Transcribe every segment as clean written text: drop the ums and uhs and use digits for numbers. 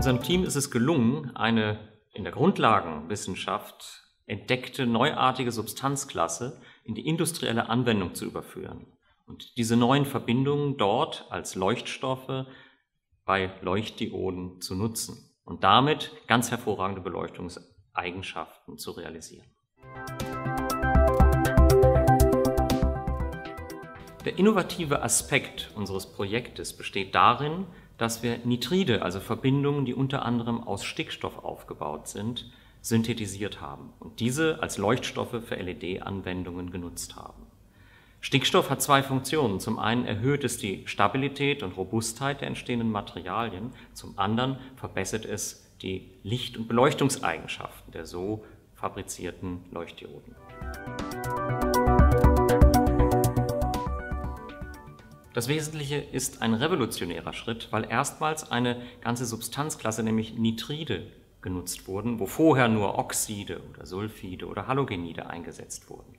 Unserem Team ist es gelungen, eine in der Grundlagenwissenschaft entdeckte neuartige Substanzklasse in die industrielle Anwendung zu überführen und diese neuen Verbindungen dort als Leuchtstoffe bei Leuchtdioden zu nutzen und damit ganz hervorragende Beleuchtungseigenschaften zu realisieren. Der innovative Aspekt unseres Projektes besteht darin, dass wir Nitride, also Verbindungen, die unter anderem aus Stickstoff aufgebaut sind, synthetisiert haben und diese als Leuchtstoffe für LED-Anwendungen genutzt haben. Stickstoff hat zwei Funktionen. Zum einen erhöht es die Stabilität und Robustheit der entstehenden Materialien, zum anderen verbessert es die Licht- und Beleuchtungseigenschaften der so fabrizierten Leuchtdioden. Das Wesentliche ist ein revolutionärer Schritt, weil erstmals eine ganze Substanzklasse, nämlich Nitride, genutzt wurden, wo vorher nur Oxide oder Sulfide oder Halogenide eingesetzt wurden.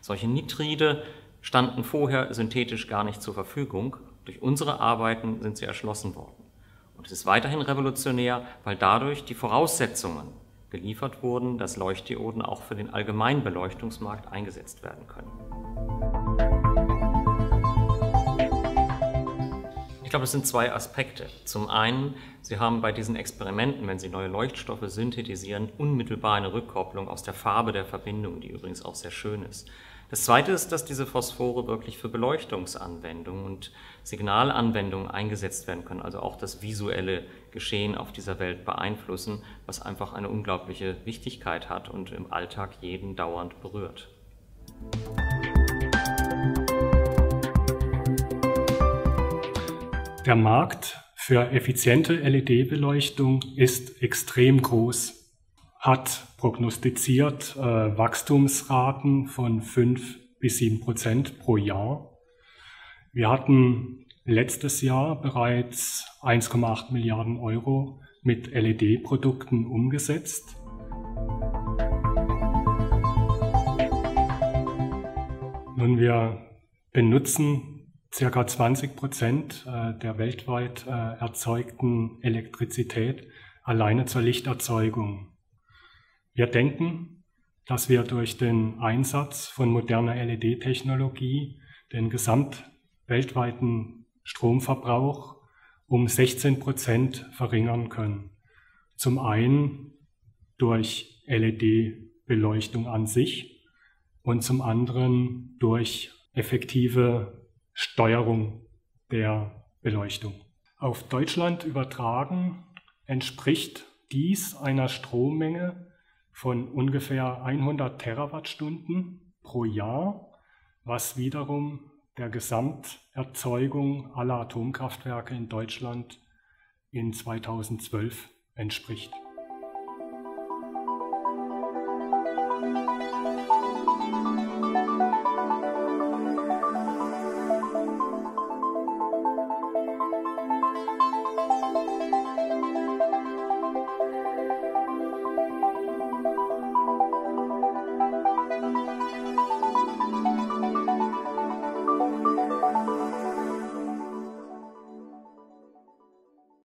Solche Nitride standen vorher synthetisch gar nicht zur Verfügung. Durch unsere Arbeiten sind sie erschlossen worden. Und es ist weiterhin revolutionär, weil dadurch die Voraussetzungen geliefert wurden, dass Leuchtdioden auch für den allgemeinen Beleuchtungsmarkt eingesetzt werden können. Ich glaube, es sind zwei Aspekte. Zum einen, Sie haben bei diesen Experimenten, wenn Sie neue Leuchtstoffe synthetisieren, unmittelbar eine Rückkopplung aus der Farbe der Verbindung, die übrigens auch sehr schön ist. Das Zweite ist, dass diese Phosphore wirklich für Beleuchtungsanwendungen und Signalanwendungen eingesetzt werden können, also auch das visuelle Geschehen auf dieser Welt beeinflussen, was einfach eine unglaubliche Wichtigkeit hat und im Alltag jeden dauernd berührt. Der Markt für effiziente LED-Beleuchtung ist extrem groß, hat prognostiziert Wachstumsraten von 5 bis 7% pro Jahr. Wir hatten letztes Jahr bereits 1,8 Milliarden € mit LED-Produkten umgesetzt. Nun, wir benutzen ca. 20% der weltweit erzeugten Elektrizität alleine zur Lichterzeugung. Wir denken, dass wir durch den Einsatz von moderner LED-Technologie den gesamtweltweiten Stromverbrauch um 16% verringern können. Zum einen durch LED-Beleuchtung an sich und zum anderen durch effektive Steuerung der Beleuchtung. Auf Deutschland übertragen entspricht dies einer Strommenge von ungefähr 100 Terawattstunden pro Jahr, was wiederum der Gesamterzeugung aller Atomkraftwerke in Deutschland in 2012 entspricht.